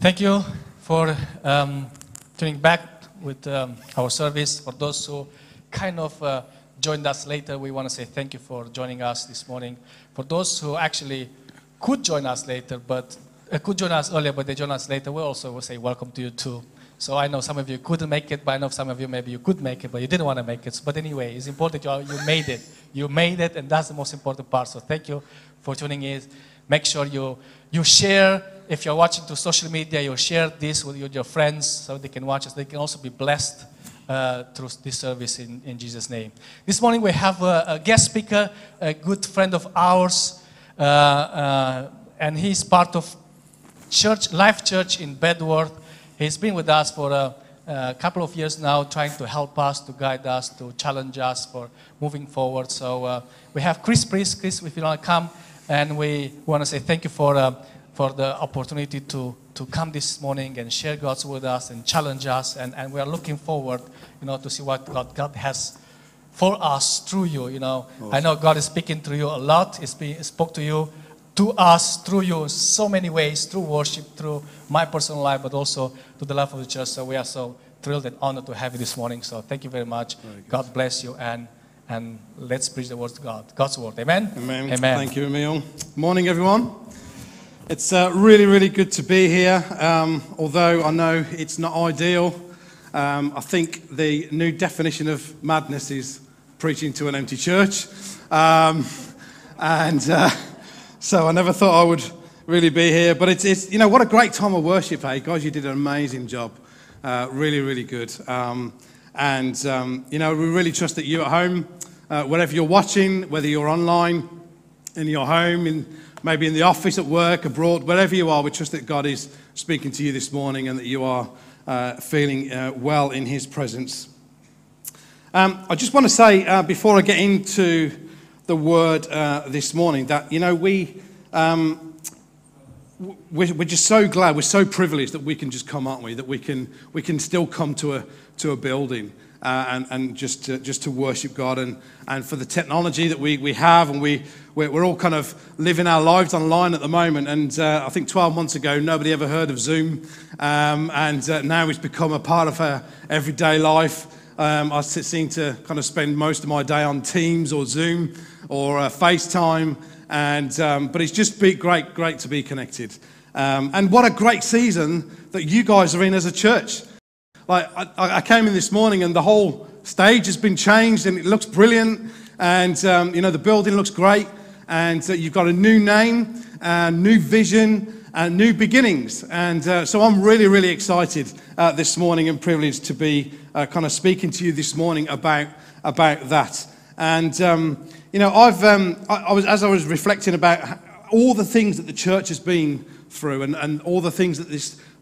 Thank you for tuning back with our service. For those who kind of joined us later, we want to say thank you for joining us this morning. For those who actually could join us later, but they joined us later, we also will say welcome to you too. So I know some of you couldn't make it, but I know some of you maybe you could make it, but you didn't want to make it. But anyway, it's important you made it. You made it, and that's the most important part. So thank you for tuning in. Make sure you share. If you're watching through social media, you share this with your friends so they can watch us. They can also be blessed through this service in Jesus' name. This morning we have a guest speaker, a good friend of ours, and he's part of Church Life Church in Bedworth. He's been with us for a couple of years now, trying to help us, to guide us, to challenge us for moving forward. So we have Chris Prees. Chris, if you want to come, and we want to say thank you for the opportunity to come this morning and share God's word with us and challenge us. And we are looking forward, to see what God has for us through you, Awesome. I know God is speaking through you a lot. He spoke to you, to us, through you, so many ways, through worship, through my personal life, but also to the life of the church. So we are so thrilled and honored to have you this morning. So thank you very much. Very good. God bless you. And let's preach the word of God. God's word. Amen? Amen. Amen. Thank you, Emil. Morning, everyone. It's really, really good to be here, although I know it's not ideal. I think the new definition of madness is preaching to an empty church. So I never thought I would really be here. But it's what a great time of worship, hey? Guys, you did an amazing job. Really, really good. We really trust that you at home, wherever you're watching, whether you're online, in your home, maybe in the office, at work, abroad, wherever you are, we trust that God is speaking to you this morning and that you are feeling well in his presence. I just want to say, before I get into the word this morning, that, we're just so glad, we're so privileged that we can just come, aren't we? That we can still come to a building and just to worship God, and for the technology that we have, and we're all kind of living our lives online at the moment. And I think 12 months ago nobody ever heard of Zoom, and now it's become a part of our everyday life. I seem to kind of spend most of my day on Teams or Zoom or FaceTime, and but it's just been great to be connected, and what a great season that you guys are in as a church. Like, I came in this morning and the whole stage has been changed and it looks brilliant, and the building looks great, and you've got a new name, a new vision, and new beginnings. And so I'm really, really excited this morning and privileged to be kind of speaking to you this morning about that. And I was reflecting about all the things that the church has been through, and all the things that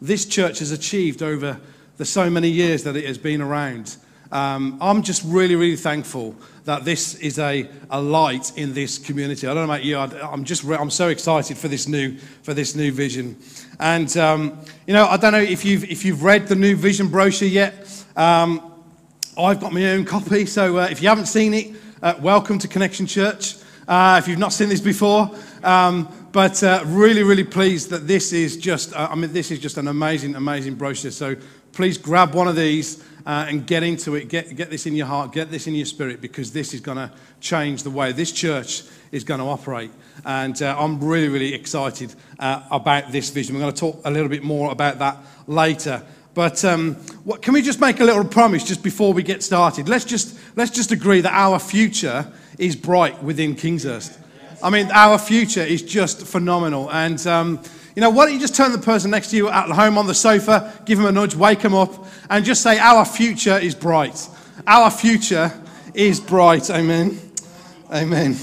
this church has achieved over the so many years that it has been around. I'm just really, really thankful that this is a light in this community. I don't know about you. I'm so excited for this new vision. And I don't know if you've read the new vision brochure yet. I've got my own copy, so if you haven't seen it, welcome to Connection Church. If you've not seen this before. But really, really pleased that this is just an amazing, amazing brochure. So please grab one of these and get into it. Get this in your heart. Get this in your spirit, because this is going to change the way this church is going to operate. And I'm really, really excited about this vision. We're going to talk a little bit more about that later. But can we just make a little promise just before we get started? Let's just agree that our future is bright within Kingshurst. I mean, our future is just phenomenal. And, why don't you just turn the person next to you at home on the sofa, give them a nudge, wake them up, and just say, our future is bright. Our future is bright. Amen. Amen.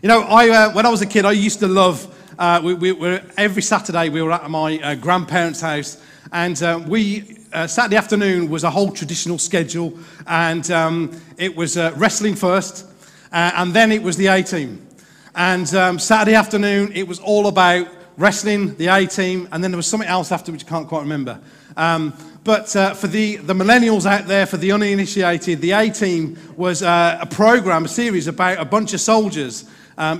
When I was a kid, I used to love, every Saturday we were at my grandparents' house, and Saturday afternoon was a whole traditional schedule, and it was wrestling first, and then it was the A-Team. And Saturday afternoon, it was all about wrestling, the A-Team, and then there was something else after which I can't quite remember. But for the millennials out there, for the uninitiated, the A-Team was a series about a bunch of soldiers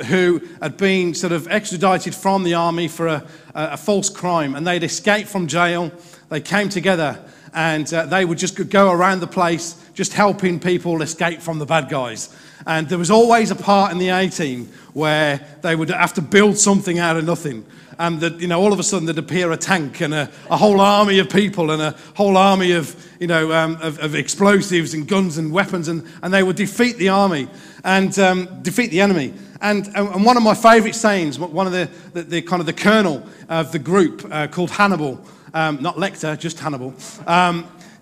who had been sort of extradited from the army for a false crime, and they'd escaped from jail. They came together and they would just go around the place just helping people escape from the bad guys. And there was always a part in the A-Team where they would have to build something out of nothing. And that, you know, all of a sudden there'd appear a tank and a whole army of people and a whole army of, you know, of explosives and guns and weapons, and they would defeat the army and defeat the enemy. And one of my favourite sayings, one of the kind of the colonel of the group called Hannibal, not Lecter, just Hannibal,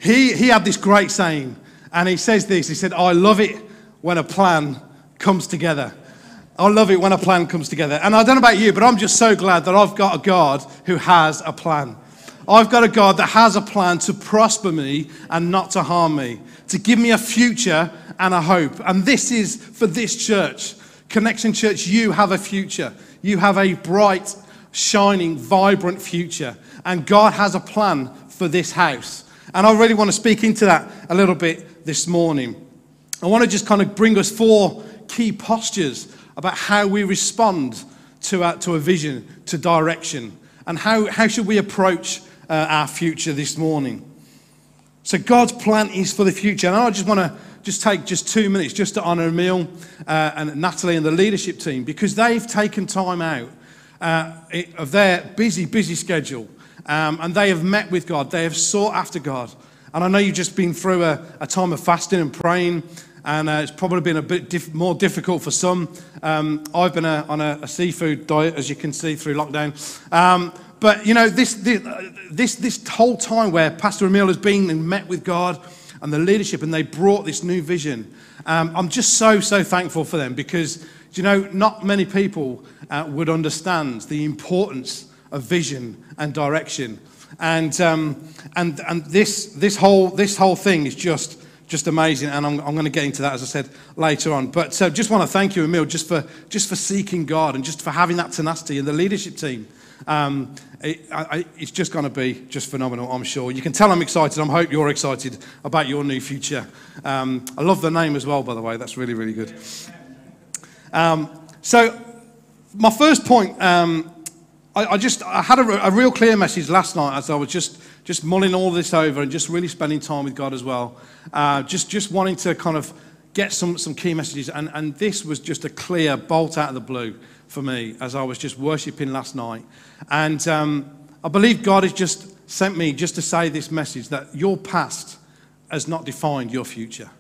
he had this great saying, and he says this, he said, "I love it when a plan comes together." I love it when a plan comes together. And I don't know about you, but I'm just so glad that I've got a God who has a plan. I've got a God that has a plan to prosper me and not to harm me, to give me a future and a hope. And this is for this church. Connection Church, you have a future. You have a bright, shining, vibrant future. And God has a plan for this house. And I really want to speak into that a little bit this morning. I want to just kind of bring us four key postures about how we respond to a vision, to direction, and how should we approach our future this morning. So God's plan is for the future. And I just want to just take just 2 minutes just to honour Emil and Natalie and the leadership team, because they've taken time out of their busy schedule, and they have met with God. They have sought after God. And I know you've just been through a time of fasting and praying, and it's probably been a bit more difficult for some. I've been on a seafood diet, as you can see, through lockdown. But, you know, this whole time where Pastor Emil has been and met with God and the leadership, and they brought this new vision, I'm just so thankful for them, because, you know, not many people would understand the importance of vision and direction. And this whole thing is just amazing, and I'm going to get into that, as I said, later on. But so just want to thank you, Emil, just for seeking God and just for having that tenacity, and the leadership team. It's just going to be just phenomenal, I'm sure. You can tell I'm excited. I hope you're excited about your new future. I love the name as well, by the way. That's really good. So my first point. I had a real clear message last night as I was just mulling all this over and just really spending time with God as well. Just wanting to kind of get some key messages. And this was just a clear bolt out of the blue for me as I was just worshiping last night. And I believe God has just sent me just to say this message, that your past has not defined your future.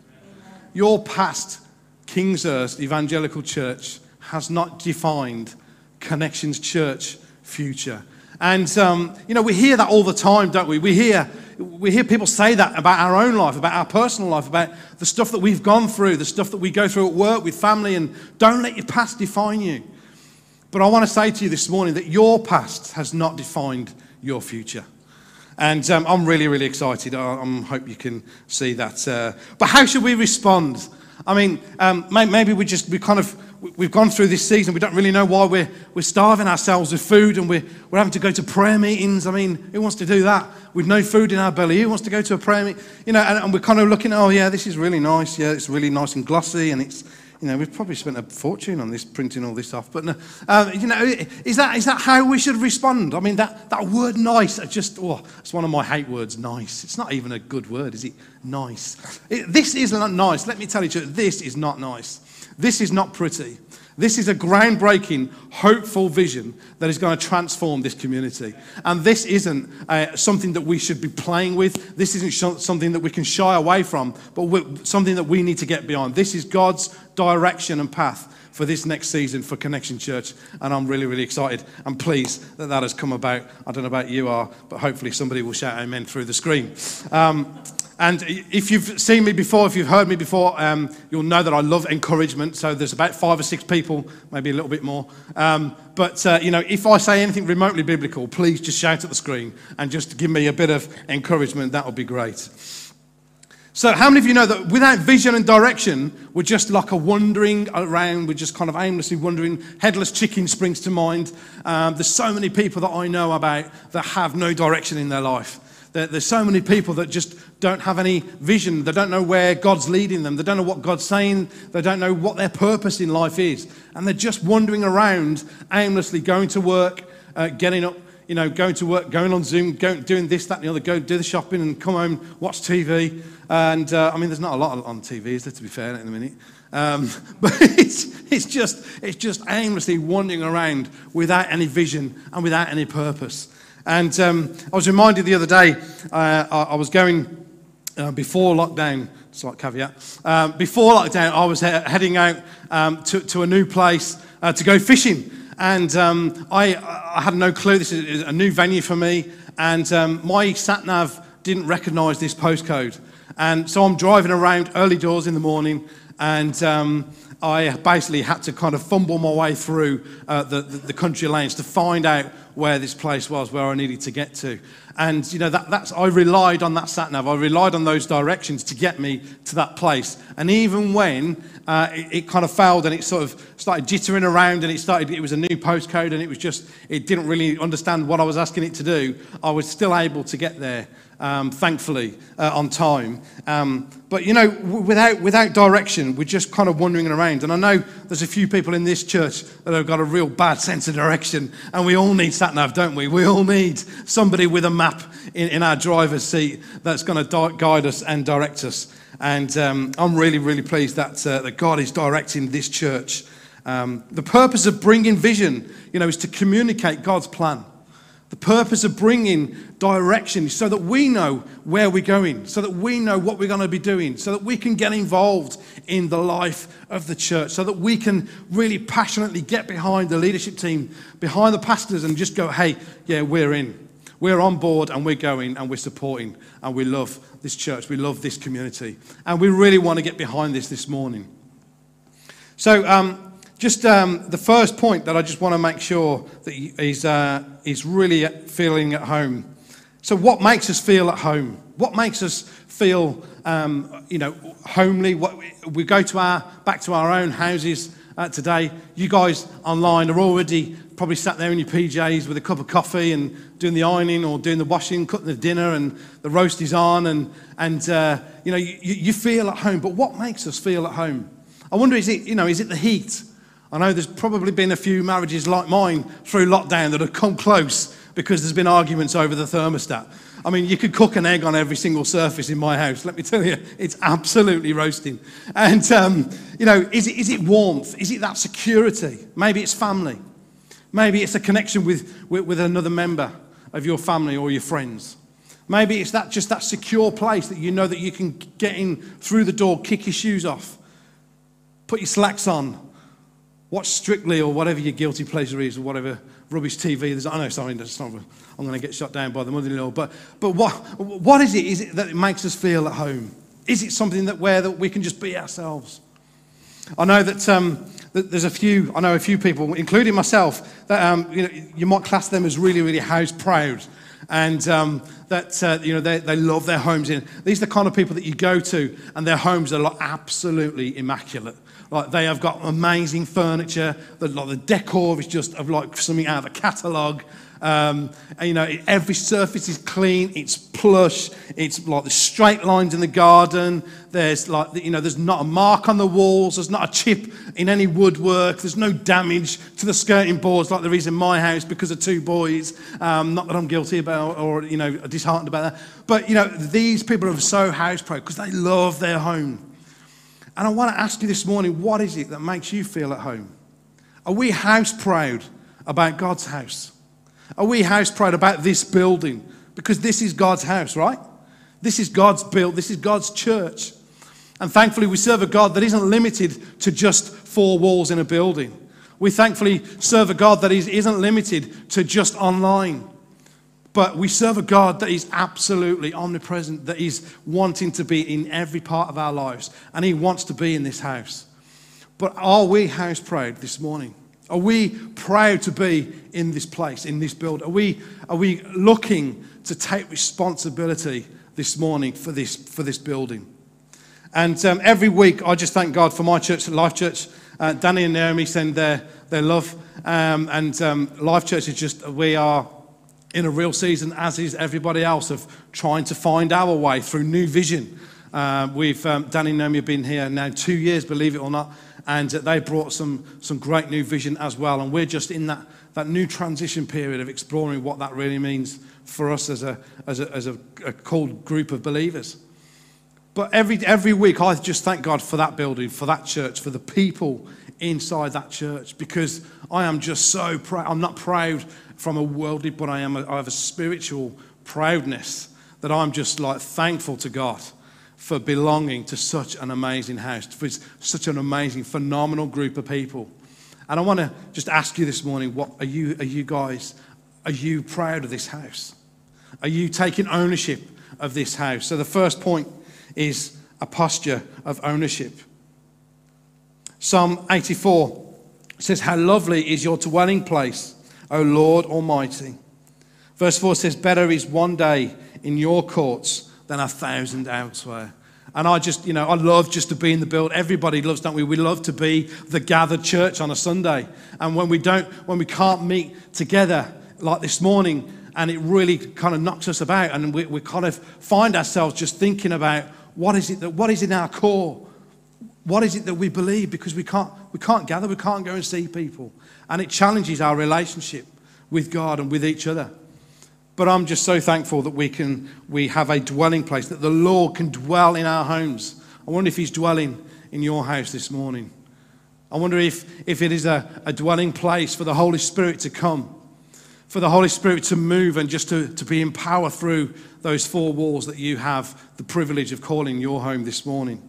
Your past, Kingshurst Evangelical Church, has not defined Connections Church future. And you know, we hear that all the time, don't we? We hear people say that about our own life, about our personal life, about the stuff that we've gone through, the stuff that we go through at work, with family, and don't let your past define you. But I want to say to you this morning that your past has not defined your future. And I'm really excited. I hope you can see that. But how should we respond? I mean, maybe we've gone through this season. We don't really know why we're starving ourselves with food, and we're having to go to prayer meetings. I mean, who wants to do that with no food in our belly? Who wants to go to a prayer meeting? You know, and we're kind of looking, oh yeah, this is really nice. Yeah, it's really nice and glossy, and it's, you know, we've probably spent a fortune on this, printing all this off. But no, you know, is that how we should respond? I mean, that word nice, it's one of my hate words, nice. It's not even a good word, is it? Nice. This isn't nice. Let me tell you, this is not nice. This is not pretty. This is a groundbreaking, hopeful vision that is going to transform this community. And this isn't something that we should be playing with. This isn't something that we can shy away from, but something that we need to get beyond. This is God's direction and path for this next season for Connection Church. And I'm really excited and pleased that that has come about. I don't know about you are, but hopefully somebody will shout amen through the screen. And if you've seen me before, if you've heard me before, you'll know that I love encouragement. So there's about 5 or 6 people, maybe a little bit more. You know, if I say anything remotely biblical, please just shout at the screen and just give me a bit of encouragement. That would be great. So how many of you know that without vision and direction, we're just like a wandering around, we're just kind of aimlessly wandering, headless chicken springs to mind. There's so many people that I know about that have no direction in their life. There's so many people that just don't have any vision. They don't know where God's leading them. They don't know what God's saying. They don't know what their purpose in life is. And they're just wandering around aimlessly, going to work, getting up, you know, going to work, going on Zoom, doing this, that, and the other, go do the shopping and come home, watch TV. And, I mean, there's not a lot on TV, is there, to be fair, in a minute. But it's just aimlessly wandering around without any vision and without any purpose. And I was reminded the other day, I was going before lockdown, slight caveat, before lockdown I was heading out to a new place to go fishing. And I had no clue. This is a new venue for me. And my sat-nav didn't recognise this postcode. And so I'm driving around early doors in the morning, and I basically had to kind of fumble my way through the country lanes to find out where this place was, where I needed to get to. And, you know, I relied on that sat-nav. I relied on those directions to get me to that place. And even when it kind of failed and it sort of started jittering around and it was a new postcode and it didn't really understand what I was asking it to do, I was still able to get there. Thankfully, on time. But, you know, without direction, we're just kind of wandering around. And I know there's a few people in this church that have got a real bad sense of direction. And we all need sat-nav, don't we? We all need somebody with a map in our driver's seat that's going to guide us and direct us. And I'm really, really pleased that God is directing this church. The purpose of bringing vision, you know, is to communicate God's plan. The purpose of bringing direction is so that we know where we're going, so that we know what we're going to be doing, so that we can get involved in the life of the church, so that we can really passionately get behind the leadership team, behind the pastors, and just go, hey, yeah, we're in. We're on board, and we're going, and we're supporting, and we love this church. We love this community, and we really want to get behind this morning. So, the first point that I just want to make sure that is really feeling at home. So what makes us feel at home? What makes us feel, you know, homely? We go back to our own houses today. You guys online are already probably sat there in your PJs with a cup of coffee and doing the ironing or doing the washing, cooking the dinner, and the roast is on, and you know, you feel at home. But what makes us feel at home? I wonder, is it the heat? I know there's probably been a few marriages like mine through lockdown that have come close because there's been arguments over the thermostat. I mean, you could cook an egg on every single surface in my house. Let me tell you, it's absolutely roasting. And, you know, is it warmth? Is it that security? Maybe it's family. Maybe it's a connection with another member of your family or your friends. Maybe it's just that secure place that you know that you can get in through the door, kick your shoes off, put your slacks on, watch Strictly or whatever your guilty pleasure is, or whatever rubbish TV there's. I know, sorry, that's not, I'm going to get shot down by the mother-in-law. But what is it? Is it that it makes us feel at home? Is it something that we can just be ourselves? I know that there's a few people, including myself, that you know, you might class them as really, really house proud, and you know, they love their homes. These are the kind of people that you go to, and their homes are like absolutely immaculate. Like, they have got amazing furniture. The decor is just like something out of a catalogue. And, you know, every surface is clean. It's plush. It's like the straight lines in the garden. There's like, you know, there's not a mark on the walls. There's not a chip in any woodwork. There's no damage to the skirting boards like there is in my house because of two boys. Not that I'm guilty about or, you know, disheartened about that. But, you know, these people are so house proud because they love their home. And I want to ask you this morning, what is it that makes you feel at home? Are we house proud about God's house? Are we house proud about this building? Because this is God's house, right? This is God's build. This is God's church. And thankfully, we serve a God that isn't limited to just four walls in a building. We thankfully serve a God that isn't limited to just online. But we serve a God that is absolutely omnipresent, that is wanting to be in every part of our lives. And he wants to be in this house. But are we house proud this morning? Are we proud to be in this place, in this build? Are we looking to take responsibility this morning for this building? And every week, I just thank God for my church, Life Church. Danny and Naomi send their love. And Life Church is just, we are in a real season, as is everybody else, of trying to find our way through new vision. Danny and Naomi have been here now 2 years, believe it or not, and they brought some great new vision as well. And we're just in that new transition period of exploring what that really means for us as a called group of believers. But every week, I just thank God for that building, for that church, for the people inside that church, because I am just so proud. I'm not proud from a worldly, but I have a spiritual proudness that I'm just like thankful to God for belonging to such an amazing house, for such an amazing, phenomenal group of people. And I want to just ask you this morning, what are you proud of this house? Are you taking ownership of this house? So the first point is a posture of ownership. Psalm 84 says, "How lovely is your dwelling place, O Lord Almighty." Verse 4 says, "Better is one day in your courts than 1,000 elsewhere." And I just, I love just to be in the build. Everybody loves, don't we? We love to be the gathered church on a Sunday. And when we can't meet together like this morning, and it really kind of knocks us about, and we kind of find ourselves just thinking about what is in our core. What is it that we believe? Because we can't gather, we can't go and see people. And it challenges our relationship with God and with each other. But I'm just so thankful that we have a dwelling place, that the Lord can dwell in our homes. I wonder if he's dwelling in your house this morning. I wonder if it is a dwelling place for the Holy Spirit to come, for the Holy Spirit to move, and just to be empowered through those four walls that you have the privilege of calling your home this morning.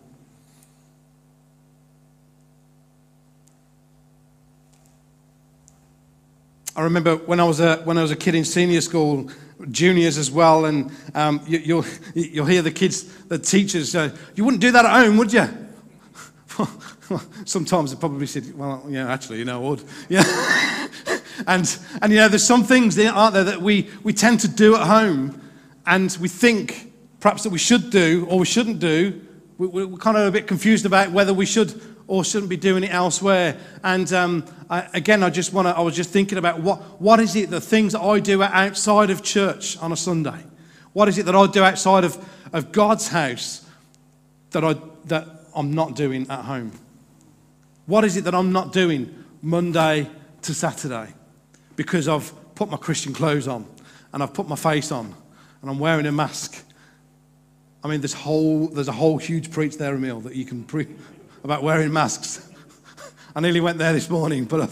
I remember when I was a kid in senior school, juniors as well, and you'll hear the teachers say, "You wouldn't do that at home, would you?" Sometimes they probably said, "Well, yeah, actually, I would." Yeah, and there's some things, aren't there, that we tend to do at home, and we think perhaps that we should do or we shouldn't do. We're kind of a bit confused about whether we should or shouldn't be doing it elsewhere. And I was just thinking about what is it, the things that I do outside of church on a Sunday? What is it that I do outside of God's house that I'm not doing at home? What is it that I'm not doing Monday to Saturday? Because I've put my Christian clothes on, and I've put my face on, and I'm wearing a mask. I mean, there's a whole huge preach there, Emil, that you can preach about wearing masks. I nearly went there this morning, but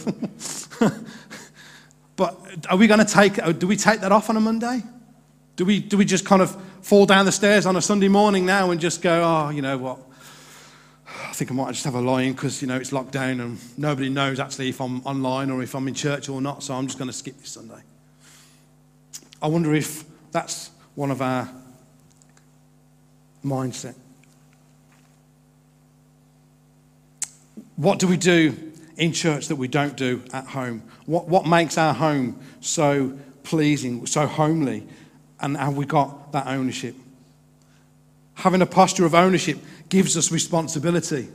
but are we going to do we take that off on a Monday? Do we just kind of fall down the stairs on a Sunday morning now and just go, "Oh, you know what? I think I might just have a lie in, because it's locked down and nobody knows actually if I'm online or if I'm in church or not, so I'm just going to skip this Sunday." I wonder if that's one of our mindset. What do we do in church that we don't do at home? What makes our home so pleasing, so homely? And have we got that ownership? Having a posture of ownership gives us responsibility.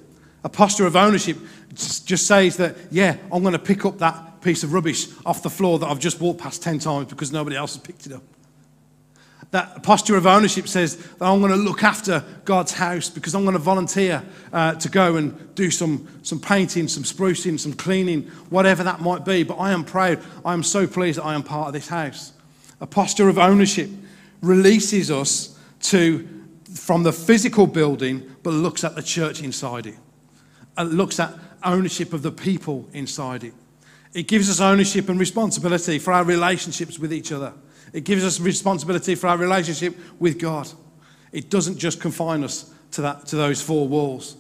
A posture of ownership just says that, yeah, I'm going to pick up that piece of rubbish off the floor that I've just walked past 10 times because nobody else has picked it up. That posture of ownership says that I'm going to look after God's house, because I'm going to volunteer to go and do some painting, some sprucing, some cleaning, whatever that might be. But I am proud. I am so pleased that I am part of this house. A posture of ownership releases us from the physical building, but looks at the church inside it. It looks at ownership of the people inside it. It gives us ownership and responsibility for our relationships with each other. It gives us responsibility for our relationship with God. It doesn't just confine us to those four walls.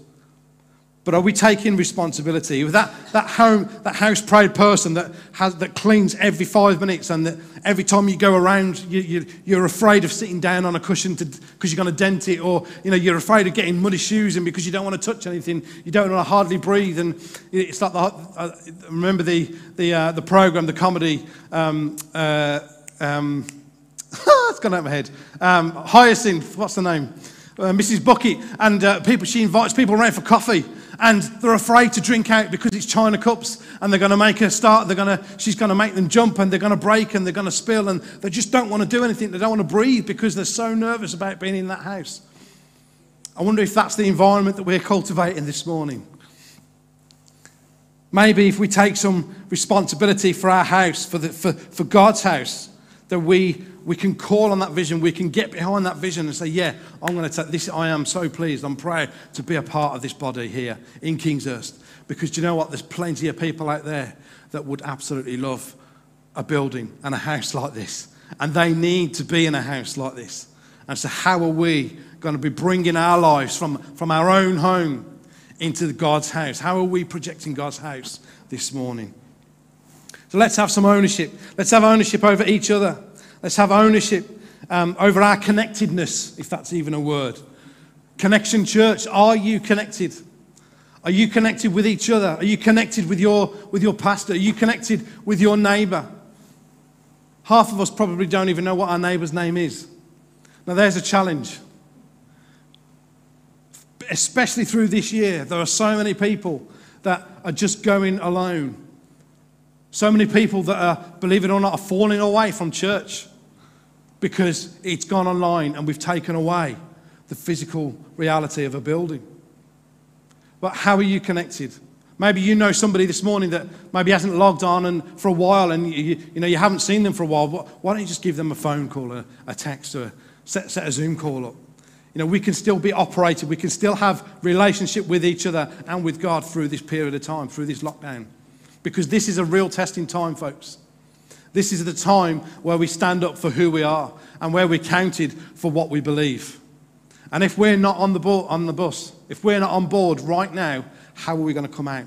But are we taking responsibility? With that house proud person that cleans every 5 minutes, and that every time you go around, you're afraid of sitting down on a cushion because you're going to dent it, or you're afraid of getting muddy shoes in because you don't want to touch anything, you don't want to hardly breathe, and it's like remember the program, the comedy. It's gone out of my head. Hyacinth, what's the name? Mrs. Bucket, and people, she invites people around for coffee, and they're afraid to drink out because it's china cups, and they're going to make her start, she's going to make them jump, and they're going to break, and they're going to spill, and they just don't want to do anything, they don't want to breathe because they're so nervous about being in that house. I wonder if that's the environment that we're cultivating this morning. Maybe if we take some responsibility for our house, for God's house, that we can call on that vision, we can get behind that vision and say, yeah, I'm going to take this, I am so pleased, I'm proud to be a part of this body here in Kingshurst. Because do you know what, there's plenty of people out there that would absolutely love a building and a house like this. And they need to be in a house like this. And so how are we going to be bringing our lives from our own home into God's house? How are we projecting God's house this morning? So let's have some ownership. Let's have ownership over each other. Let's have ownership over our connectedness, if that's even a word. Connection Church, are you connected? Are you connected with each other? Are you connected with your pastor? Are you connected with your neighbour? Half of us probably don't even know what our neighbour's name is. Now there's a challenge. Especially through this year, there are so many people that are just going alone. So many people that are, believe it or not, are falling away from church because it's gone online and we've taken away the physical reality of a building. But how are you connected? Maybe you know somebody this morning that maybe hasn't logged on and for a while, and you haven't seen them for a while. Why don't you just give them a phone call, a text, or set a Zoom call up? You know, we can still be operated. We can still have relationship with each other and with God through this period of time, through this lockdown. Because this is a real testing time, folks. This is the time where we stand up for who we are and where we're counted for what we believe. And if we're not on the bus, if we're not on board right now, how are we going to come out?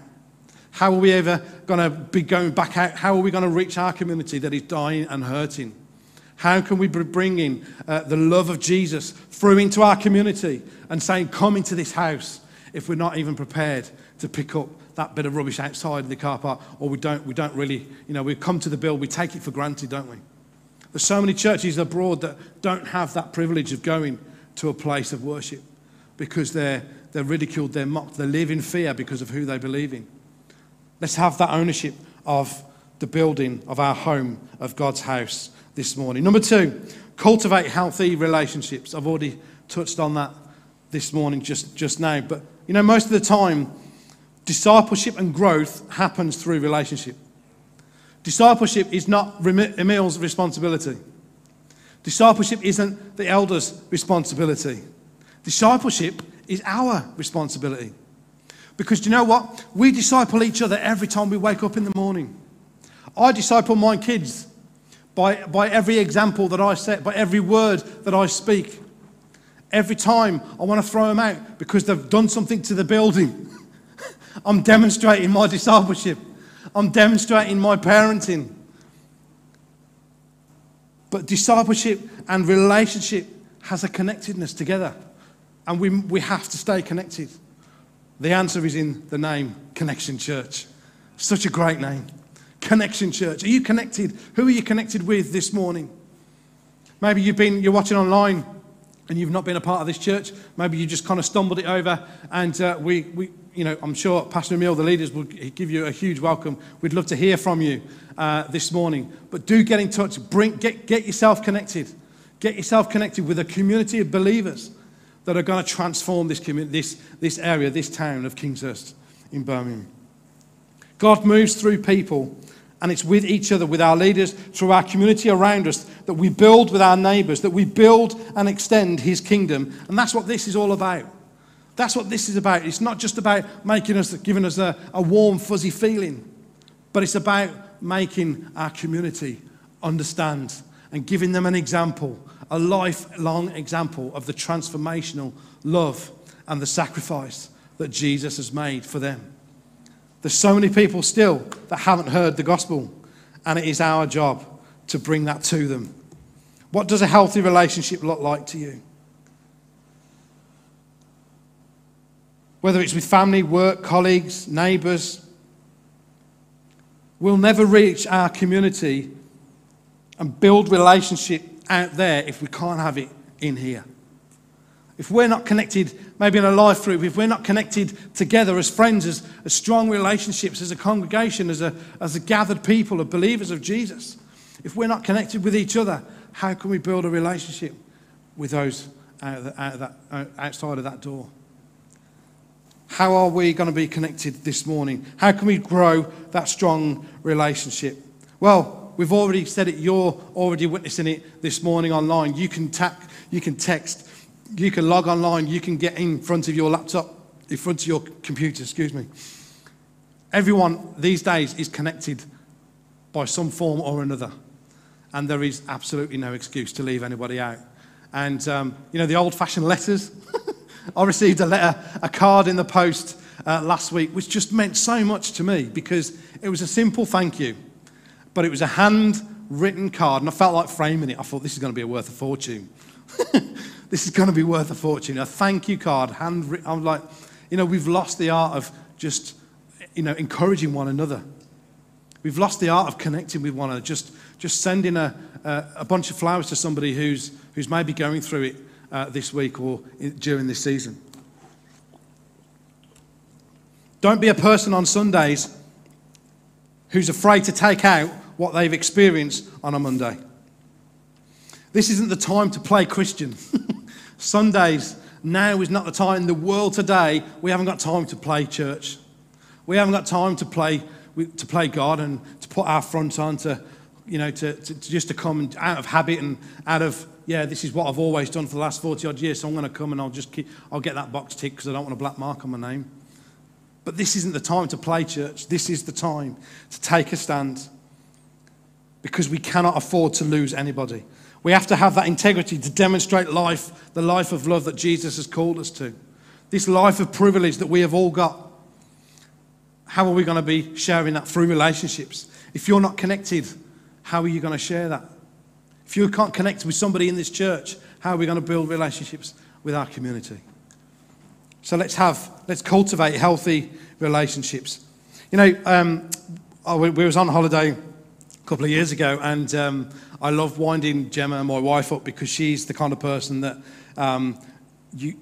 How are we ever going to be going back out? How are we going to reach our community that is dying and hurting? How can we be bringing the love of Jesus through into our community and saying, come into this house, if we're not even prepared to pick up that bit of rubbish outside in the car park, or we don't really, we come to the bill, we take it for granted, don't we? There's so many churches abroad that don't have that privilege of going to a place of worship because they're ridiculed, they're mocked, they live in fear because of who they believe in. Let's have that ownership of the building, of our home, of God's house this morning. Number two, cultivate healthy relationships. I've already touched on that this morning just now. But, most of the time, discipleship and growth happens through relationship. Discipleship is not Emil's responsibility. Discipleship isn't the elders' responsibility. Discipleship is our responsibility. Because do you know what? We disciple each other every time we wake up in the morning. I disciple my kids by every example that I set, by every word that I speak. Every time I want to throw them out because they've done something to the building. I'm demonstrating my discipleship. I'm demonstrating my parenting. But discipleship and relationship has a connectedness together. And we have to stay connected. The answer is in the name Connection Church. Such a great name. Connection Church. Are you connected? Who are you connected with this morning? Maybe you're watching online and you've not been a part of this church. Maybe you just kind of stumbled it over, and I'm sure Pastor Emil, the leaders, will give you a huge welcome. We'd love to hear from you this morning. But do get in touch. Get yourself connected. Get yourself connected with a community of believers that are going to transform this community, this area, this town of Kingshurst in Birmingham. God moves through people, and it's with each other, with our leaders, through our community around us, that we build with our neighbours, that we build and extend his kingdom. And that's what this is all about. That's what this is about. It's not just about giving us a warm, fuzzy feeling, but it's about making our community understand and giving them an example, a lifelong example of the transformational love and the sacrifice that Jesus has made for them. There's so many people still that haven't heard the gospel, and it is our job to bring that to them. What does a healthy relationship look like to you? Whether it's with family, work, colleagues, neighbours, we'll never reach our community and build relationship out there if we can't have it in here. if we're not connected, maybe in a life group, if we're not connected together as friends, as strong relationships, as a congregation, as a gathered people of believers of Jesus, if we're not connected with each other, how can we build a relationship with those outside of that door? How are we going to be connected this morning? How can we grow that strong relationship? Well, we've already said it. You're already witnessing it this morning online. You can text. You can log online. You can get in front of your laptop, in front of your computer, excuse me. Everyone these days is connected by some form or another. And there is absolutely no excuse to leave anybody out. And, you know, the old-fashioned letters. I received a letter, a card in the post last week, which just meant so much to me because it was a simple thank you. But it was a handwritten card, and I felt like framing it. I thought, this is going to be worth a fortune. This is going to be worth a fortune. A thank you card, handwritten. I'm like, you know, we've lost the art of just, you know, encouraging one another. We've lost the art of connecting with one another, just sending a bunch of flowers to somebody who's maybe going through it this week or during this season. Don't be a person on Sundays who's afraid to take out what they've experienced on a Monday. This isn't the time to play Christian. Sundays, now is not the time. The world today, we haven't got time to play church. We haven't got time to play God and to put our front on to come and out of habit and out of, yeah, this is what I've always done for the last 40 odd years, so I'm going to come and I'll get that box ticked because I don't want a black mark on my name. But this isn't the time to play church. This is the time to take a stand because we cannot afford to lose anybody. We have to have that integrity to demonstrate life, the life of love that Jesus has called us to. This life of privilege that we have all got. How are we going to be sharing that? Through relationships. If you're not connected, how are you going to share that? If you can't connect with somebody in this church, how are we going to build relationships with our community? So let's cultivate healthy relationships. You know, we was on holiday a couple of years ago, and I love winding Gemma, my wife, up because she's the kind of person that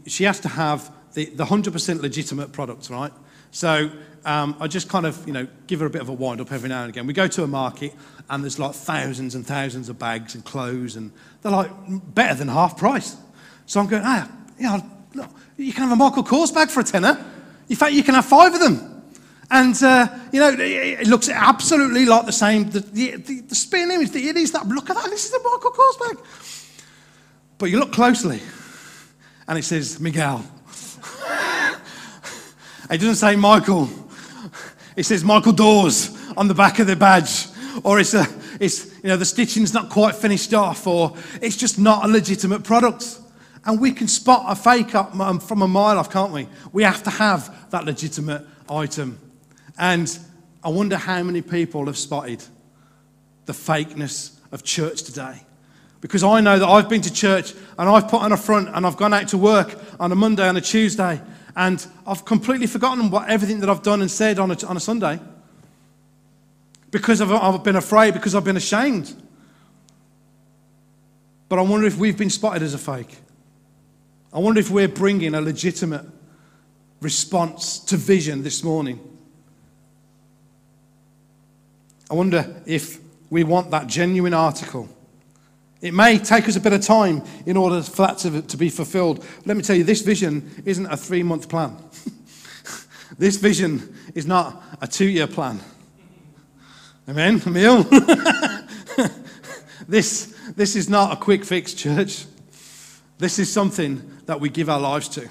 she has to have the 100% legitimate products, right? So I just kind of, you know, give her a bit of a wind-up every now and again. We go to a market, and there's like thousands and thousands of bags and clothes, and they're like better than half price. So I'm going, yeah, look, you can have a Michael Kors bag for a tenner. In fact, you can have 5 of them. And, you know, it looks absolutely like the same. The spin image, it is that, look at that, this is a Michael Kors bag. But you look closely, and it says Miguel. It doesn't say Michael. It says Michael Doors on the back of the badge, or it's you know, the stitching's not quite finished off, or it's just not a legitimate product. And we can spot a fake up from a mile off, can't we? We have to have that legitimate item. And I wonder how many people have spotted the fakeness of church today. Because I know that I've been to church and I've put on a front and I've gone out to work on a Monday and a Tuesday. And I've completely forgotten everything that I've done and said on a Sunday because I've been afraid, because I've been ashamed. But I wonder if we've been spotted as a fake. I wonder if we're bringing a legitimate response to vision this morning. I wonder if we want that genuine article. It may take us a bit of time in order for that to be fulfilled. Let me tell you, this vision isn't a 3-month plan. This vision is not a 2-year plan. Amen, Emil? This is not a quick fix, church. This is something that we give our lives to.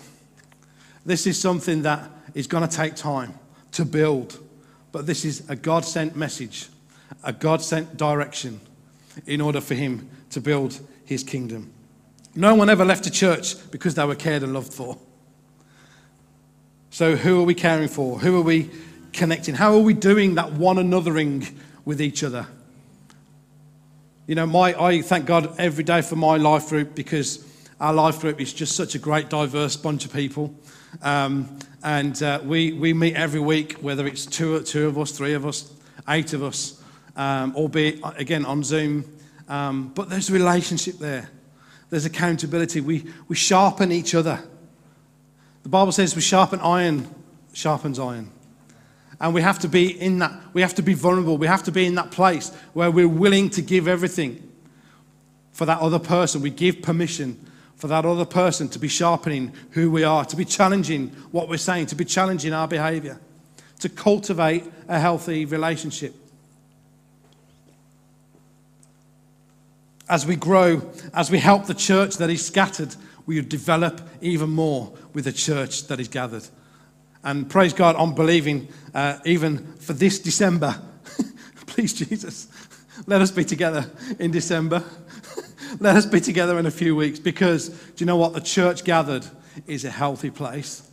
This is something that is going to take time to build. But this is a God-sent message, a God-sent direction in order for him to build his kingdom. No one ever left a church because they were cared and loved for. So who are we caring for? Who are we connecting? How are we doing that one anothering with each other? You know, I thank God every day for my life group, because our life group is just such a great, diverse bunch of people. We meet every week, whether it's two of us, 3 of us, 8 of us, albeit, again, on Zoom. But there's a relationship there. there's accountability. We sharpen each other. The Bible says we sharpen iron, sharpens iron. And we have to be in that, we have to be vulnerable. We have to be in that place where we're willing to give everything for that other person. We give permission for that other person to be sharpening who we are, to be challenging what we're saying, to be challenging our behavior, to cultivate a healthy relationship. As we grow, as we help the church that is scattered, we develop even more with the church that is gathered. And praise God, I'm believing even for this December. Please, Jesus, let us be together in December. Let us be together in a few weeks, because do you know what? The church gathered is a healthy place.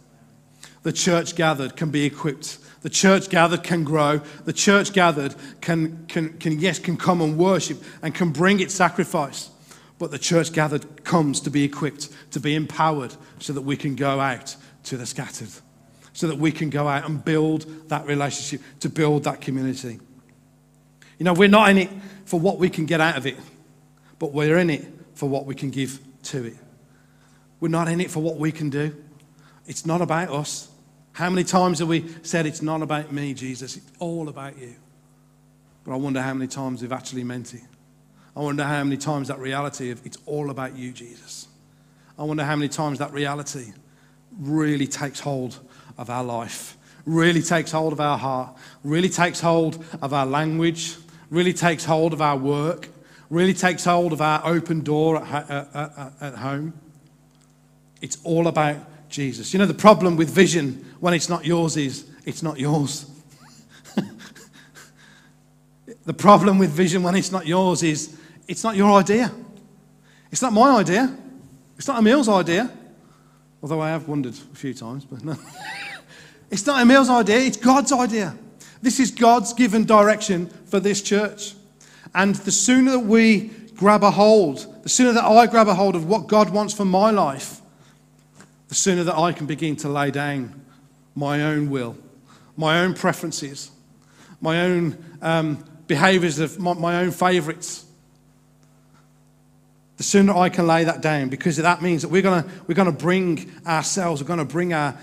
The church gathered can be equipped. The church gathered can grow. The church gathered can come and worship and can bring its sacrifice. But the church gathered comes to be equipped, to be empowered, so that we can go out to the scattered, so that we can go out and build that relationship, to build that community. You know, we're not in it for what we can get out of it, but we're in it for what we can give to it. We're not in it for what we can do. It's not about us. How many times have we said, it's not about me, Jesus, it's all about you? But I wonder how many times we've actually meant it. I wonder how many times that reality of, it's all about you, Jesus. I wonder how many times that reality really takes hold of our life, really takes hold of our heart, really takes hold of our language, really takes hold of our work, really takes hold of our open door at home. It's all about Jesus. You know, the problem with vision when it's not yours is it's not yours. The problem with vision when it's not yours is it's not your idea. It's not my idea. It's not Emil's idea. Although I have wondered a few times, but no. It's not Emil's idea, it's God's idea. This is God's given direction for this church. And the sooner that we grab a hold, the sooner that I grab a hold of what God wants for my life, the sooner that I can begin to lay down my own will, my own preferences, my own behaviors, of my own favorites. The sooner I can lay that down, because that means that we're gonna bring ourselves, we're gonna bring our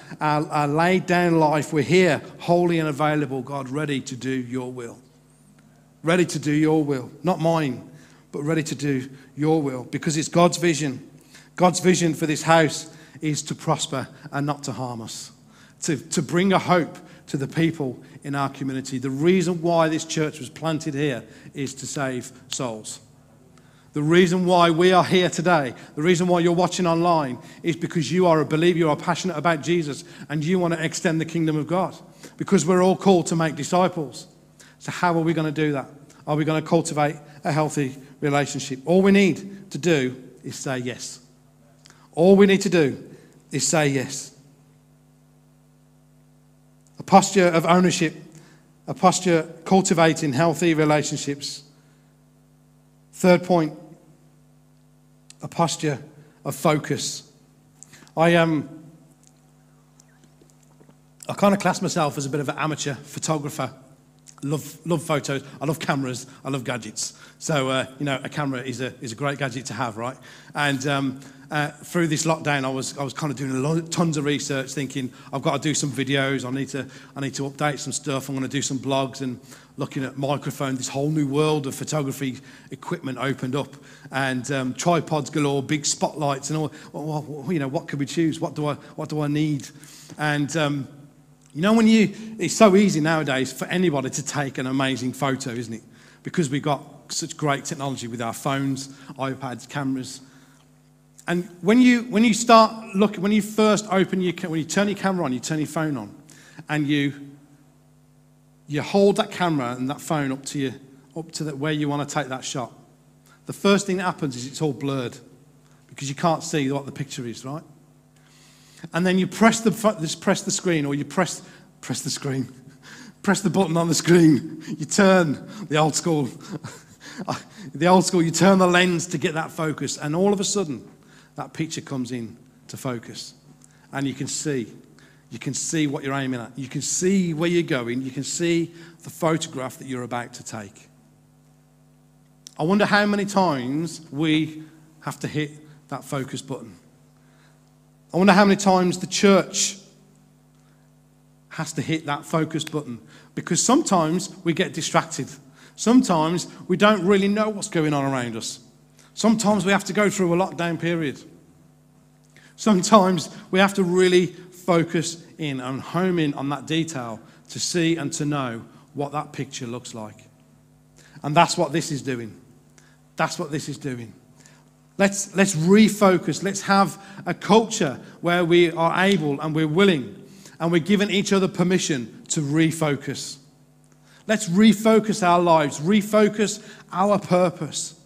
laid down life. We're here, holy and available, God, ready to do your will. Ready to do your will, not mine, but ready to do your will, because it's God's vision. God's vision for this house is to prosper and not to harm us, to bring a hope to the people in our community. The reason why this church was planted here is to save souls. The reason why we are here today, the reason why you're watching online, is because you are a believer, you are passionate about Jesus, and you want to extend the kingdom of God, because we're all called to make disciples. So how are we going to do that? Are we going to cultivate a healthy relationship? All we need to do is say yes. All we need to do is say yes. A posture of ownership, a posture cultivating healthy relationships. Third point, a posture of focus. I kind of class myself as a bit of an amateur photographer. Love photos. I love cameras. I love gadgets. So you know, a camera is a great gadget to have, right? And through this lockdown, I was kind of doing tons of research, thinking I've got to do some videos. I need to update some stuff. I'm going to do some blogs and looking at microphones. This whole new world of photography equipment opened up, and tripods galore, big spotlights, and all. Well, you know, what could we choose? What do I need? And you know, when it's so easy nowadays for anybody to take an amazing photo, isn't it? Because we've got such great technology with our phones, iPads, cameras. And when you start looking, when you first open your, when you turn your camera on, you turn your phone on, and you hold that camera and that phone up to where you want to take that shot. The first thing that happens is it's all blurred, because you can't see what the picture is, right? And then you press the button on the screen. You turn the old school. You turn the lens to get that focus, and all of a sudden, that picture comes in to focus, and you can see what you're aiming at. You can see where you're going. You can see the photograph that you're about to take. I wonder how many times we have to hit that focus button. I wonder how many times the church has to hit that focus button, because sometimes we get distracted. Sometimes we don't really know what's going on around us. Sometimes we have to go through a lockdown period. Sometimes we have to really focus in and home in on that detail to see and to know what that picture looks like. And that's what this is doing. That's what this is doing. Let's refocus. Let's have a culture where we are able and we're willing and we're giving each other permission to refocus. Let's refocus our lives, refocus our purpose.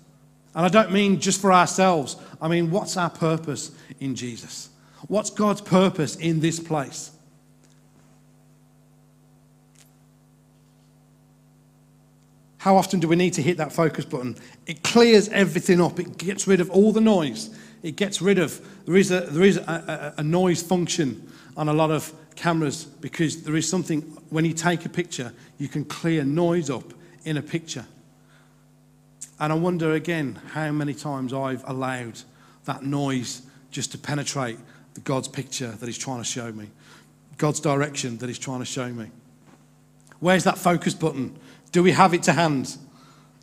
And I don't mean just for ourselves. I mean, what's our purpose in Jesus? What's God's purpose in this place? How often do we need to hit that focus button? It clears everything up. It gets rid of all the noise. It gets rid of, there is a noise function on a lot of cameras, because there is something, when you take a picture, you can clear noise up in a picture. And I wonder again how many times I've allowed that noise just to penetrate the God's picture that he's trying to show me, God's direction that he's trying to show me. Where's that focus button? Do we have it to hand?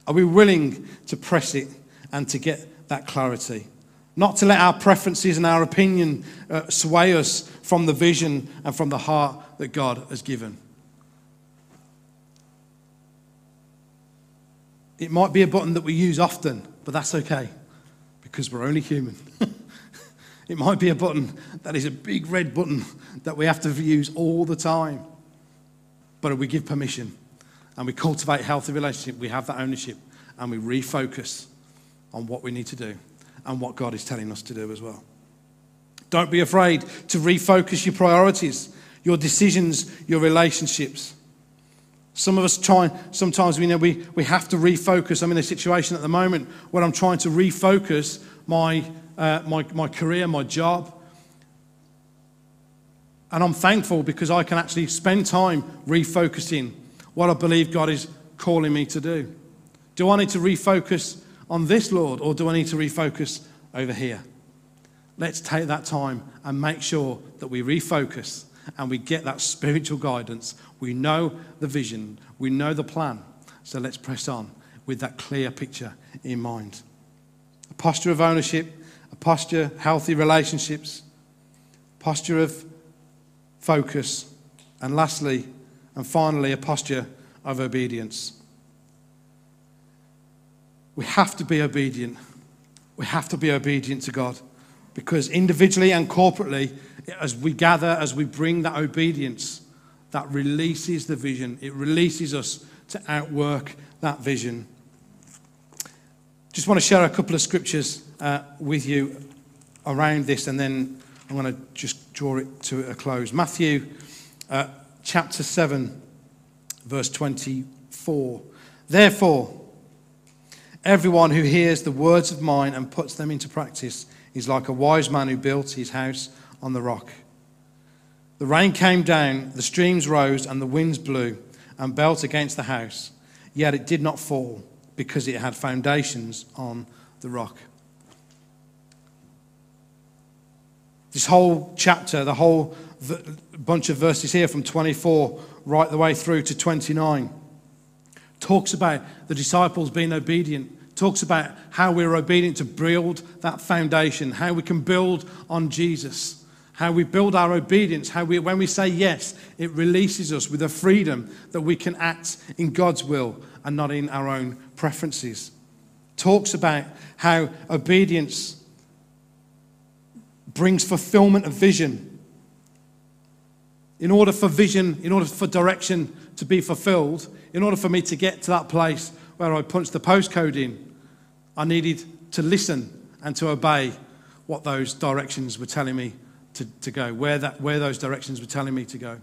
Are we willing to press it and to get that clarity? Not to let our preferences and our opinion sway us from the vision and from the heart that God has given. It might be a button that we use often, but that's okay, because we're only human. It might be a button that is a big red button that we have to use all the time, but we give permission. And we cultivate a healthy relationship, we have that ownership, and we refocus on what we need to do and what God is telling us to do as well. Don't be afraid to refocus your priorities, your decisions, your relationships. Some of us try, sometimes we have to refocus. I'm in a situation at the moment where I'm trying to refocus my career, my job. And I'm thankful because I can actually spend time refocusing what I believe God is calling me to do. Do I need to refocus on this, Lord, or do I need to refocus over here? Let's take that time and make sure that we refocus and we get that spiritual guidance. We know the vision, we know the plan. So let's press on with that clear picture in mind. A posture of ownership, a posture of healthy relationships, a posture of focus, and lastly, and finally, a posture of obedience. We have to be obedient. We have to be obedient to God, because individually and corporately, as we gather, as we bring that obedience, that releases the vision. It releases us to outwork that vision. Just want to share a couple of scriptures with you around this, and then I'm going to just draw it to a close. Matthew Chapter 7, verse 24. Therefore, everyone who hears the words of mine and puts them into practice is like a wise man who built his house on the rock. The rain came down, the streams rose, and the winds blew and beat against the house. Yet it did not fall, because it had foundations on the rock. This whole chapter, the whole bunch of verses here from 24 right the way through to 29, talks about the disciples being obedient, talks about how we're obedient to build that foundation, how we can build on Jesus, how we build our obedience, how we, when we say yes, it releases us with a freedom that we can act in God's will and not in our own preferences. Talks about how obedience brings fulfillment of vision. In order for vision, in order for direction to be fulfilled, in order for me to get to that place where I punched the postcode in, I needed to listen and to obey what those directions were telling me to go, where those directions were telling me to go.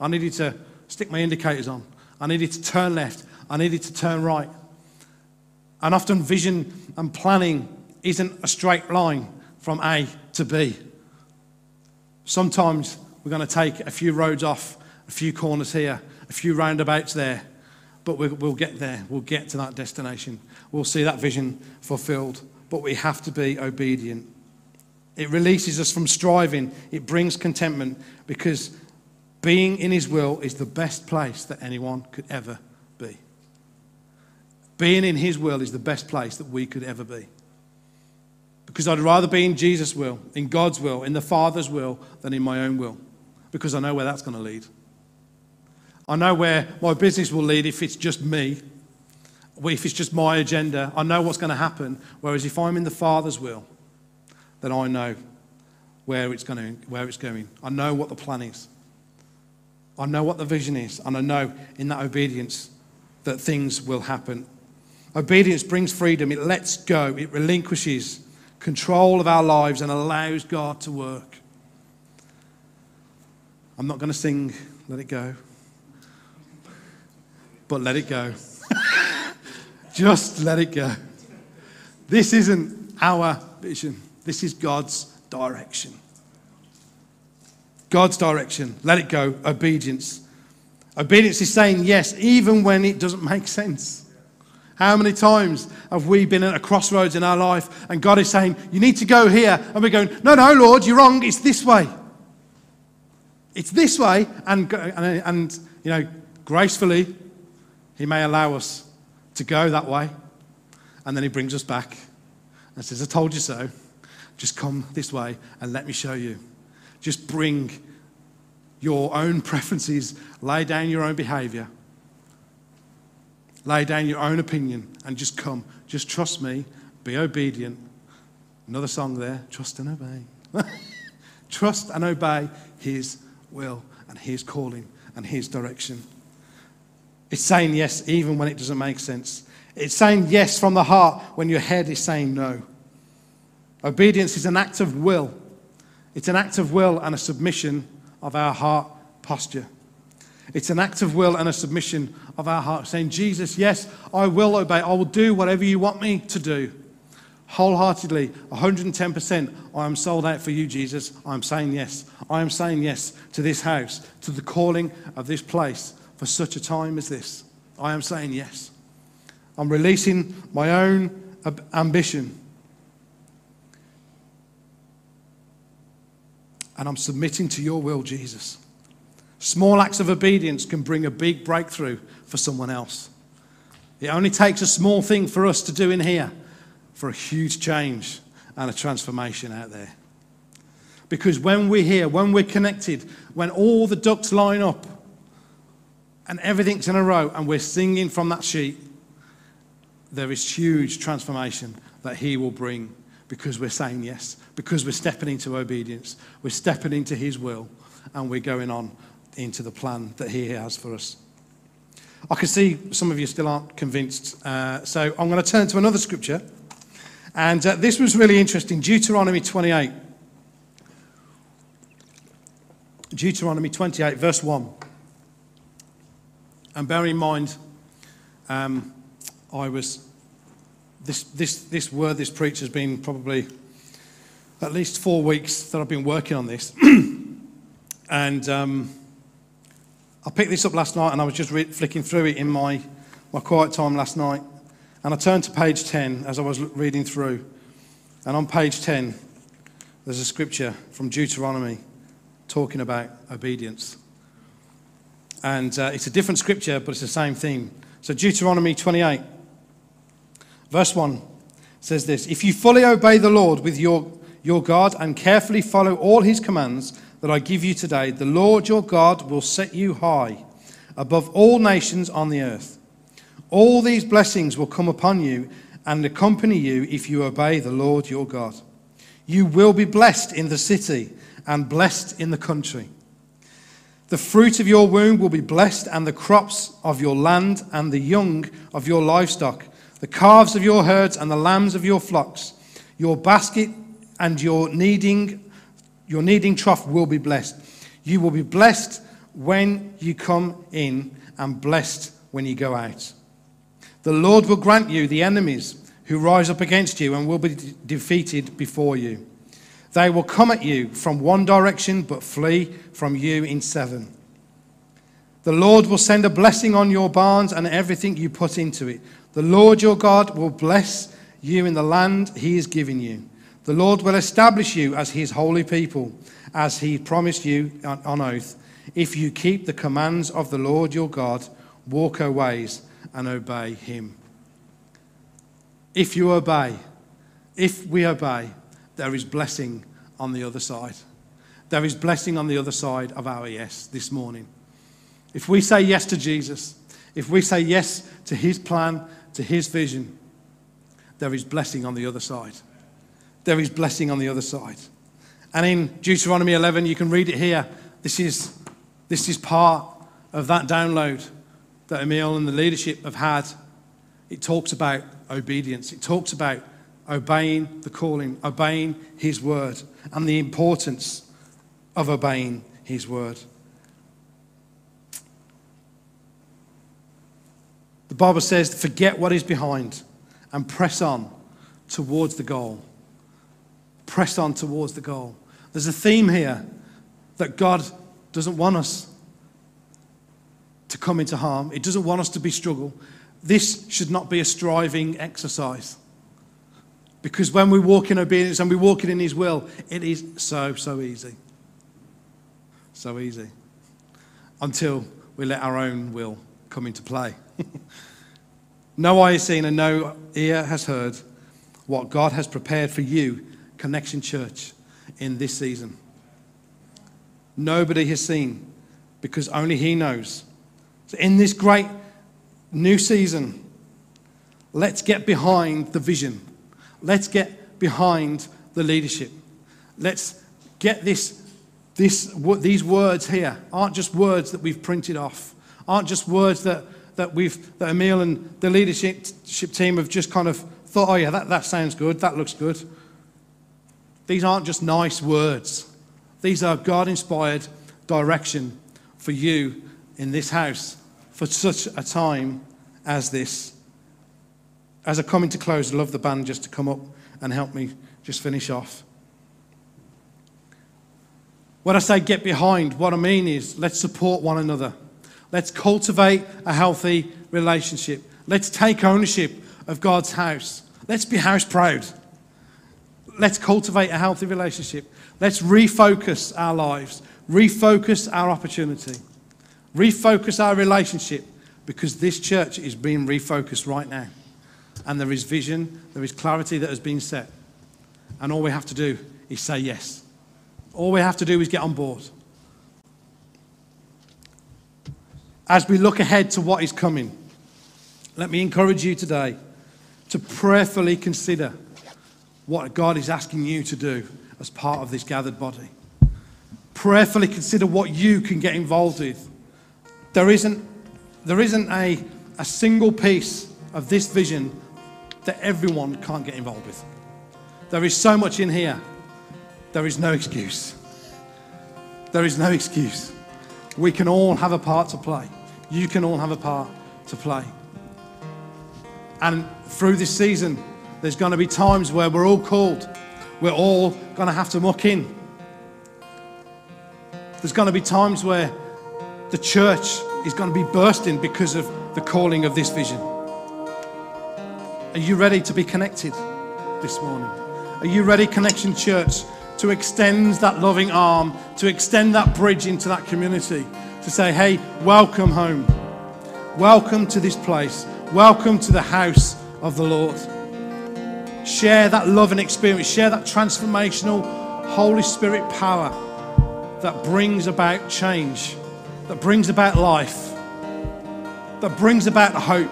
I needed to stick my indicators on. I needed to turn left. I needed to turn right. And often vision and planning isn't a straight line from A to B. Sometimes we're going to take a few roads off, a few corners here, a few roundabouts there, but we'll get there. We'll get to that destination. We'll see that vision fulfilled, but we have to be obedient. It releases us from striving. It brings contentment, because being in his will is the best place that anyone could ever be. Being in his will is the best place that we could ever be. Because I'd rather be in Jesus' will, in God's will, in the Father's will, than in my own will. Because I know where that's going to lead. I know where my business will lead if it's just me, if it's just my agenda. I know what's going to happen. Whereas if I'm in the Father's will, then I know where it's going. I know what the plan is. I know what the vision is. And I know in that obedience that things will happen. Obedience brings freedom. It lets go. It relinquishes control of our lives and allows God to work. I'm not going to sing "Let It Go," but let it go. Just let it go. This isn't our vision. This is God's direction. God's direction. Let it go. Obedience. Obedience is saying yes, even when it doesn't make sense. How many times have we been at a crossroads in our life and God is saying, you need to go here. And we're going, no, Lord, you're wrong. It's this way. It's this way. And you know, gracefully, he may allow us to go that way. And then he brings us back and says, I told you so. Just come this way and let me show you. Just bring your own preferences. Lay down your own behavior. Lay down your own opinion and just come. Just trust me. Be obedient. Another song there. Trust and obey. Trust and obey his will and his calling and his direction. It's saying yes even when it doesn't make sense. It's saying yes from the heart when your head is saying no. Obedience is an act of will. It's an act of will and a submission of our heart posture. It's an act of will and a submission of our heart, saying, Jesus, yes, I will obey. I will do whatever you want me to do. Wholeheartedly, 110%, I am sold out for you, Jesus. I am saying yes. I am saying yes to this house, to the calling of this place for such a time as this. I am saying yes. I'm releasing my own ambition. And I'm submitting to your will, Jesus. Small acts of obedience can bring a big breakthrough for someone else. It only takes a small thing for us to do in here for a huge change and a transformation out there. Because when we're here, when we're connected, when all the ducks line up and everything's in a row and we're singing from that sheet, there is huge transformation that he will bring. Because we're saying yes, because we're stepping into obedience, we're stepping into his will, and we're going on into the plan that he has for us. I can see some of you still aren't convinced, so I'm going to turn to another scripture, and this was really interesting, Deuteronomy 28. Deuteronomy 28, verse 1. And bear in mind, This preach has been probably at least 4 weeks that I've been working on this. And I picked this up last night and I was just flicking through it in my quiet time last night. And I turned to page 10 as I was reading through. And on page 10, there's a scripture from Deuteronomy talking about obedience. And it's a different scripture, but it's the same thing. So Deuteronomy 28. Verse 1 says this, if you fully obey the Lord with your God and carefully follow all his commands that I give you today, the Lord your God will set you high above all nations on the earth. All these blessings will come upon you and accompany you if you obey the Lord your God. You will be blessed in the city and blessed in the country. The fruit of your womb will be blessed, and the crops of your land and the young of your livestock, the calves of your herds and the lambs of your flocks, your basket and your kneading trough will be blessed. You will be blessed when you come in and blessed when you go out. The Lord will grant you the enemies who rise up against you and will be defeated before you. They will come at you from one direction but flee from you in seven. The Lord will send a blessing on your barns and everything you put into it. The Lord your God will bless you in the land he is giving you. The Lord will establish you as his holy people, as he promised you on oath, if you keep the commands of the Lord your God, walk her ways and obey him. If you obey, if we obey, there is blessing on the other side. There is blessing on the other side of our yes this morning. If we say yes to Jesus, if we say yes to his plan, to his vision, there is blessing on the other side. There is blessing on the other side. And in Deuteronomy 11, you can read it here. This is part of that download that Emil and the leadership have had. It talks about obedience. It talks about obeying the calling, obeying his word, and the importance of obeying his word. The Bible says, forget what is behind and press on towards the goal. Press on towards the goal. There's a theme here that God doesn't want us to come into harm. It doesn't want us to be struggle. This should not be a striving exercise. Because when we walk in obedience and we walk in his will, it is so easy. So easy. Until we let our own will come into play. No eye has seen and no ear has heard what God has prepared for you, Connection Church, in this season. Nobody has seen, because only he knows. So in this great new season, let's get behind the vision. Let's get behind the leadership. Let's get these words here aren't just words that we've printed off, aren't just words that Emil and the leadership team have just kind of thought, oh yeah, that sounds good, that looks good. These aren't just nice words. These are God-inspired direction for you in this house for such a time as this. As I come into close, I'd love the band just to come up and help me just finish off. When I say get behind, what I mean is let's support one another. Let's cultivate a healthy relationship. Let's take ownership of God's house. Let's be house proud. Let's cultivate a healthy relationship. Let's refocus our lives, refocus our opportunity, refocus our relationship, because this church is being refocused right now. And there is vision, there is clarity that has been set. And all we have to do is say yes. All we have to do is get on board. As we look ahead to what is coming, let me encourage you today to prayerfully consider what God is asking you to do as part of this gathered body. Prayerfully consider what you can get involved with. There isn't a single piece of this vision that everyone can't get involved with. There is so much in here. There is no excuse. There is no excuse. We can all have a part to play. You can all have a part to play. And through this season, there's going to be times where we're all called. We're all going to have to muck in. There's going to be times where the church is going to be bursting because of the calling of this vision. Are you ready to be connected this morning? Are you ready, Connection Church, to extend that loving arm, to extend that bridge into that community, to say, hey, welcome home. Welcome to this place. Welcome to the house of the Lord. Share that love and experience. Share that transformational Holy Spirit power that brings about change, that brings about life, that brings about hope.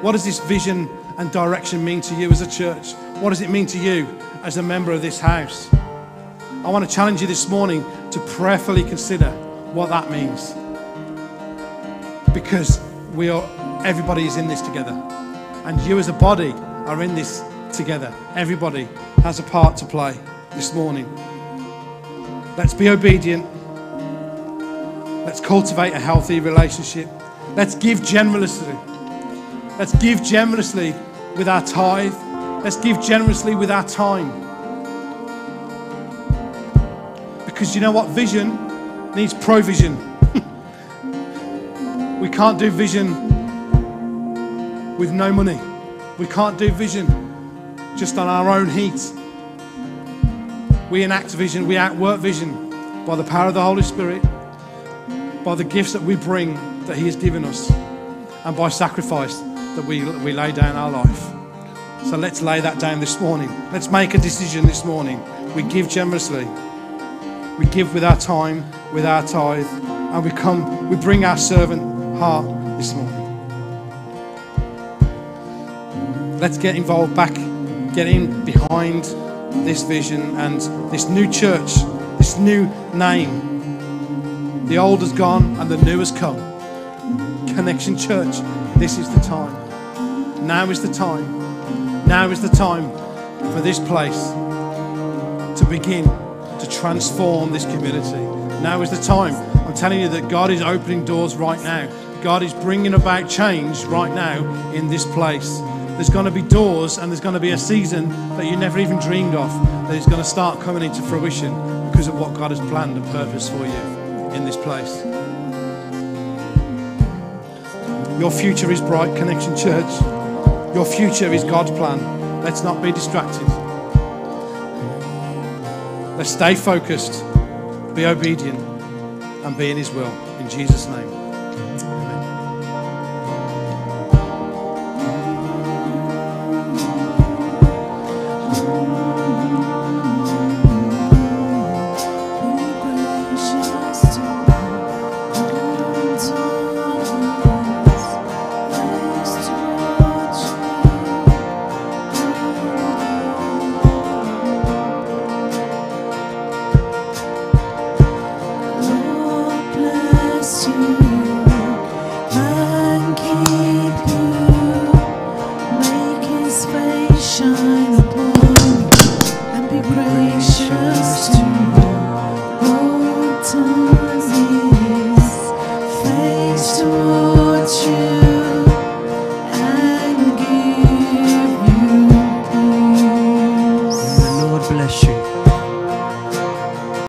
What does this vision and direction mean to you as a church? What does it mean to you as a member of this house? I want to challenge you this morning to prayerfully consider what that means, because everybody is in this together, and you as a body are in this together. Everybody has a part to play this morning. Let's be obedient. Let's cultivate a healthy relationship. Let's give generously. Let's give generously with our tithe. Let's give generously with our time. Because you know what? Vision needs provision. We can't do vision with no money. We can't do vision just on our own heat. We enact vision, we outwork vision by the power of the Holy Spirit, by the gifts that we bring that He has given us, and by sacrifice that we lay down our life. So let's lay that down this morning. Let's make a decision this morning. We give generously. We give with our time, with our tithe, and we bring our servant heart this morning. Let's get involved back, get in behind this vision and this new church, this new name. The old has gone and the new has come. Connection Church, this is the time. Now is the time. Now is the time for this place to begin to transform this community. Now is the time. I'm telling you that God is opening doors right now. God is bringing about change right now in this place. There's going to be doors and there's going to be a season that you never even dreamed of that is going to start coming into fruition because of what God has planned and purposed for you in this place. Your future is bright, Connection Church. Your future is God's plan. Let's not be distracted. Let's stay focused, be obedient, and be in His will. In Jesus' name.